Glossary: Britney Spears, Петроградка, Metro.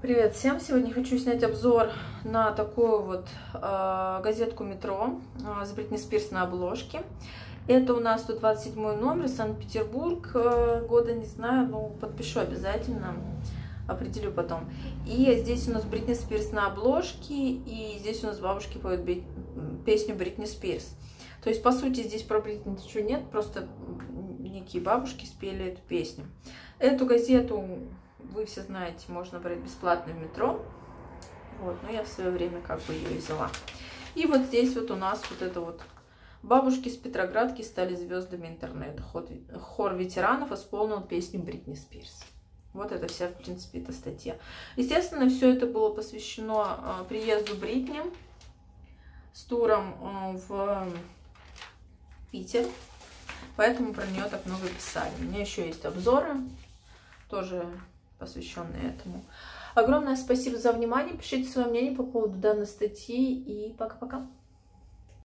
Привет всем! Сегодня хочу снять обзор на такую вот газетку «Метро» с Britney Spears на обложке. Это у нас 127 номер, Санкт-Петербург, года не знаю, но подпишу обязательно, определю потом. И здесь у нас Britney Spears на обложке, и здесь у нас бабушки поют песню Britney Spears. То есть, по сути, здесь про Britney ничего нет, просто некие бабушки спели эту песню. Эту газету... Вы все знаете, можно брать бесплатно в метро. Вот, но я в свое время как бы ее взяла. И вот здесь вот у нас вот это вот. Бабушки с Петроградки стали звездами интернета. Хор ветеранов исполнил песню Britney Spears. Вот это вся, в принципе, эта статья. Естественно, все это было посвящено приезду Бритни с туром в Питер. Поэтому про нее так много писали. У меня еще есть обзоры, тоже посвященные этому. Огромное спасибо за внимание. Пишите свое мнение по поводу данной статьи. И пока-пока.